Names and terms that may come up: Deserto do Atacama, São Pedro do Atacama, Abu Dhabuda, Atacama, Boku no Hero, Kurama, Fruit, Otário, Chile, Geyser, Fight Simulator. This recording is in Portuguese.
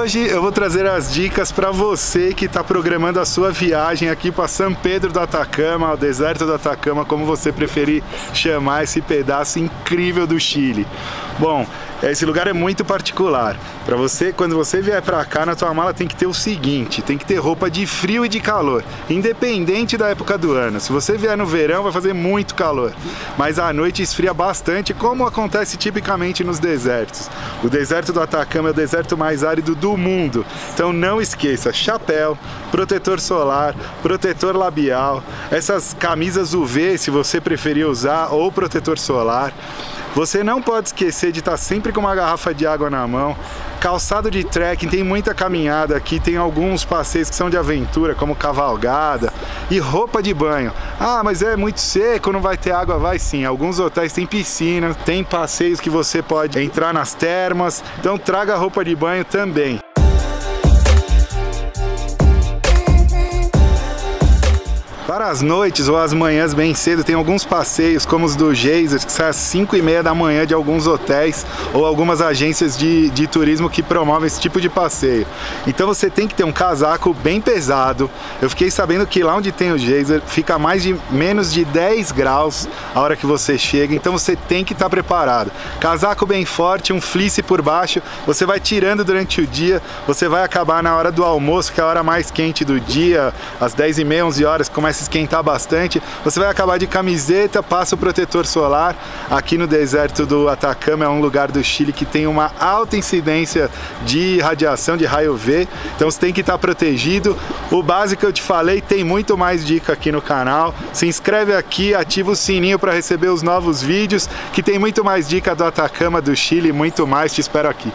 Hoje eu vou trazer as dicas para você que está programando a sua viagem aqui para São Pedro do Atacama, ao Deserto do Atacama, como você preferir chamar esse pedaço incrível do Chile. Bom, esse lugar é muito particular. Para você, quando você vier para cá, na tua mala tem que ter o seguinte: tem que ter roupa de frio e de calor, independente da época do ano. Se você vier no verão, vai fazer muito calor, mas à noite esfria bastante, como acontece tipicamente nos desertos. O Deserto do Atacama é o deserto mais árido do mundo, então não esqueça: chapéu, protetor solar, protetor labial, essas camisas UV, se você preferir usar, ou protetor solar. Você não pode esquecer de estar sempre com uma garrafa de água na mão. Calçado de trekking, tem muita caminhada aqui, tem alguns passeios que são de aventura, como cavalgada, e roupa de banho. Ah, mas é muito seco, não vai ter água? Vai sim, alguns hotéis tem piscina, tem passeios que você pode entrar nas termas, então traga roupa de banho também. Para as noites ou as manhãs bem cedo, tem alguns passeios, como os do Geyser, que saem às 5h30 da manhã de alguns hotéis ou algumas agências de turismo que promovem esse tipo de passeio. Então você tem que ter um casaco bem pesado. Eu fiquei sabendo que lá onde tem o Geyser fica menos de 10 graus a hora que você chega, então você tem que estar preparado. Casaco bem forte, um fleece por baixo, você vai tirando durante o dia, você vai acabar na hora do almoço, que é a hora mais quente do dia, às 10h30, 11 horas, começa esquentar bastante, você vai acabar de camiseta, passa o protetor solar. Aqui no Deserto do Atacama é um lugar do Chile que tem uma alta incidência de radiação, de raio V, então você tem que estar protegido. O básico eu te falei, tem muito mais dica aqui no canal. Se inscreve aqui, ativa o sininho para receber os novos vídeos, que tem muito mais dica do Atacama, do Chile, muito mais, te espero aqui.